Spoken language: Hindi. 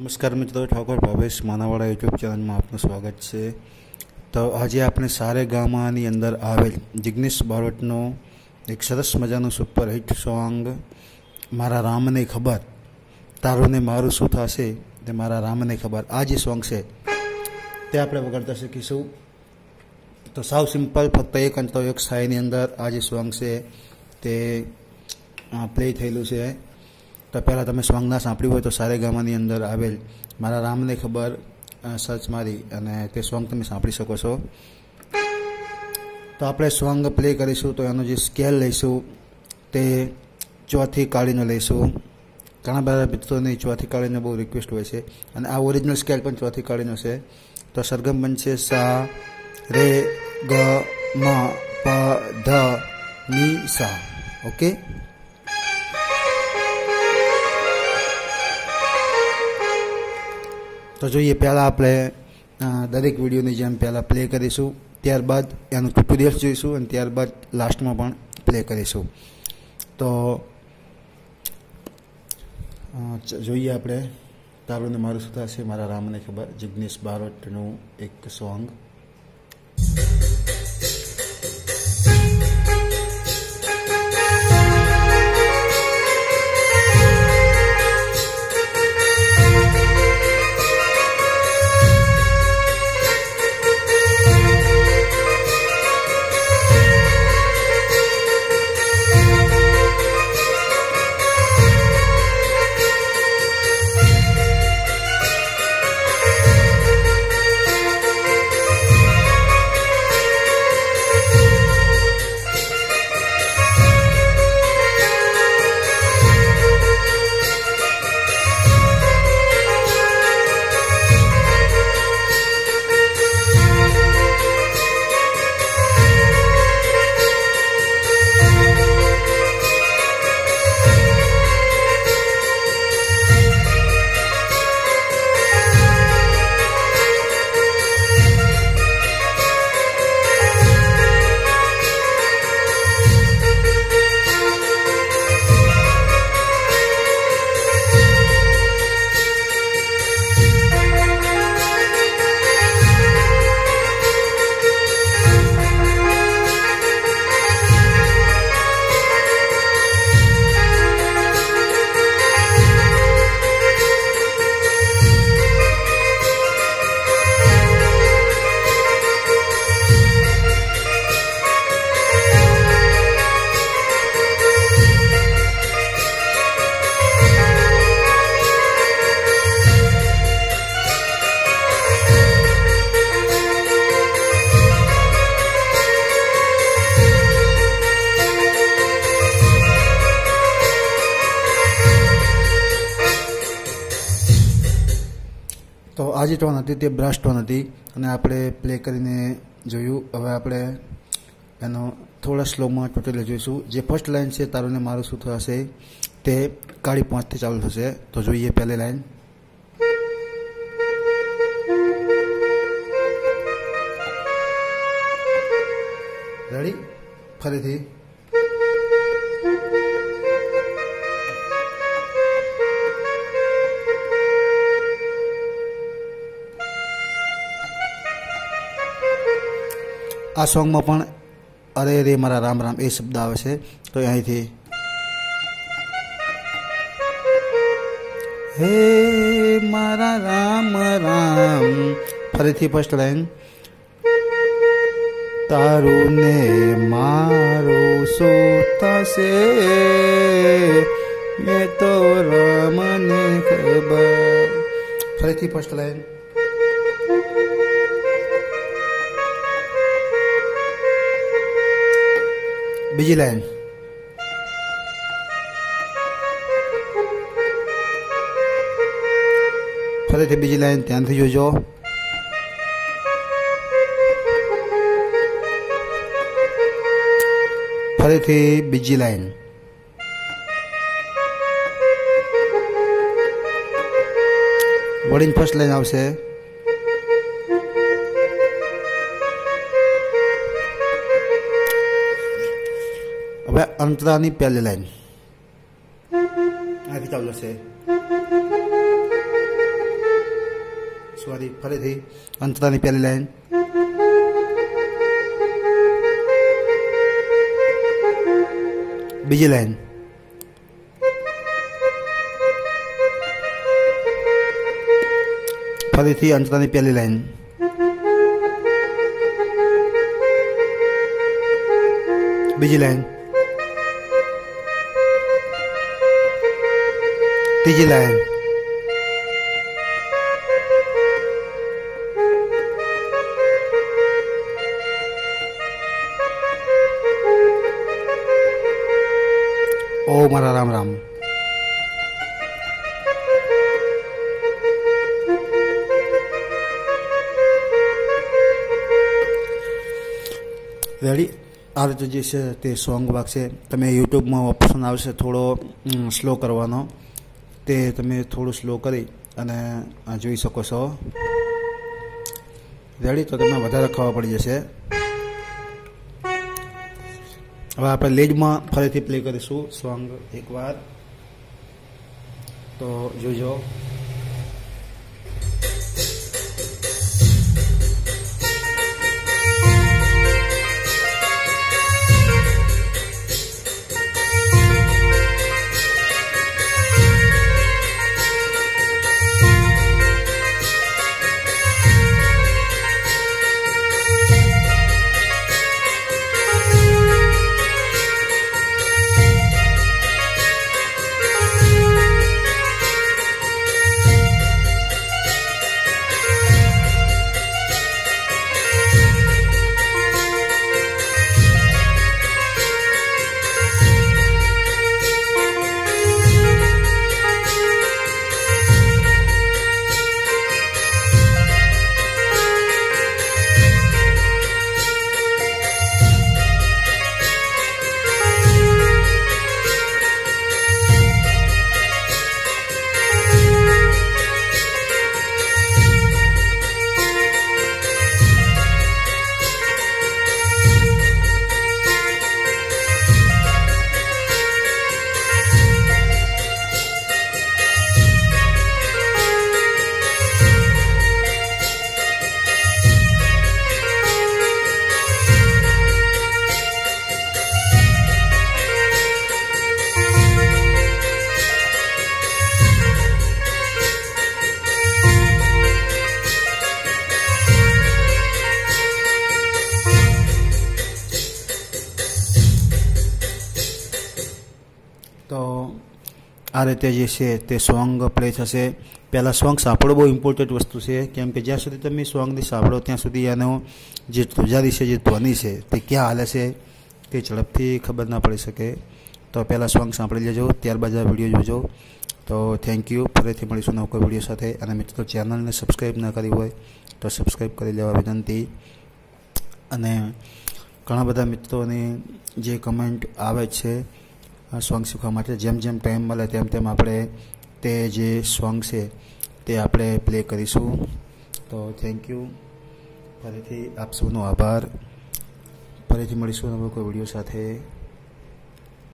नमस्कार मित्रों, ठाकुर भावेश मानवाड़ा यूट्यूब चैनल में आपनु स्वागत है। तो आज आपने सारेगामा नी अंदर आवेल जिग्नेश बारोट नो एक सरस मजानो सुपर हिट सॉन्ग मारा राम ने खबर, तारो ने मारू शू थशे ते मारा राम ने खबर, आ जे सॉन्ग छे ते आपणे वगाडता शीखीशुं। तो साव सीम्पल फक्त एक अंतरो एक साईनी अंदर आ जे सॉन्ग छे ते प्ले थयेलुं छे। तो पहला तमे सॉन्ग ना सांभळ्यु हो तो सारेगामानी अंदर आवेल मारा राम ने खबर सर्च मारी अने ते सॉन्ग तमे सांभळी शको छो। तो आपणे सॉन्ग प्ले करीशुं तो एनो जे स्केल लईशुं ते चौथी काळीनो लईशुं। घणा बधा मित्रोने चौथी काळीनो बहु रिक्वेस्ट होय छे अने आ ओरिजिनल स्केल पण चौथी काळीनो छे। तो सरगम बनशे सा रे ग म प ध नि सा। ओके, तो जो ये पहला आप दरेक विडियो ने जेम पहला प्ले करीशू, त्यारबाद एनु ट्यूटोरियल जोईशू अने त्यारबाद लास्ट में पण प्ले करीशू। तो जोईए आपणे तारो ने मारू शू थशे मारा राम ने खबर, जिग्नेश बारोट नो एक सॉन्ग। तो आ जे टोन हती ते ब्रश टोन हती अने आपणे प्ले करीने जोयुं। हवे आपणे एनो थोड़ा स्लो में टोटल जोईशुं। जे फर्स्ट लाइन छे तारो ने मारू शू थशे ते काळी पोंछथी चालू थशे। तो जोईए पहली लाइन। रेडी, फरीथी। आ सॉन्ग में पण अरे रे मारा राम राम ए शब्द आवे छे। तो अहीं थी हे मारा राम राम, फरीथी फर्स्ट लाइन। तारू ने मारू शू थशे ने तो राम ने खबर, फरीथी फर्स्ट लाइन। बीजी लाइन। फरीथी बीजी लाइन, त्यांथी जोजो। फरीथी बीजी लाइन। वडीन फर्स्ट लाइन आवशे। હવે અંતરાની પહેલી લાઈન આથી ચાલુ છે। सॉरी फरी थी अंतरानी पहली लाइन। बीजी लाइन। फरी थी अंतरानी पहली लाइन। बीजी लाइन। तीजी लाइन। ओ मारा राम राम। रेडी आ रीते जे छे ते सॉन्ग भाग छे। तमे यूट्यूब में ऑप्शन आवशे थोड़ो स्लो करवानो, ते तमे थोड़ो स्लो करी अने जोई शको छो। रेडी तो तमे वधारे खबर पड़ी जशे। हवे आपणे लीड में फरीथी प्ले करीशुं सॉन्ग एक बार, तो जोजो। आ रीते जे छे ते सॉन्ग प्ले थशे। पहला सॉन्ग सापड़ो बहुत इम्पोर्टेंट वस्तु है, केम के ज्यां सुधी तमे सॉन्ग ने सापड़ो त्यां सुधी आनो जे ध्वजारी छे, जे ध्वनि छे ते क्या हाले छे ते झड़पथी खबर ना पड़ी सके। तो पहला सॉन्ग सांभळी लेजो, त्यारबाद आ विडियो जोजो। तो थैंक यू। फरीथी मळीशुं नवा कोई विडियो साथे। अने मित्रो, चेनल ने सब्सक्राइब न करी होय तो सब्सक्राइब करी लेवा विनंती। अने घणा बधा मित्रोने जे कमेंट आवे छे सॉन्ग सीखवा माटे, जेम जेम टाइम मळे तेम तेम आपणे ते जे सॉन्ग छे ते आपणे प्ले करीशुं। तो थैंक यू। फरीथी आप सौनो आभार। फरीथी मळीशुं नवा कोई विडियो साथे।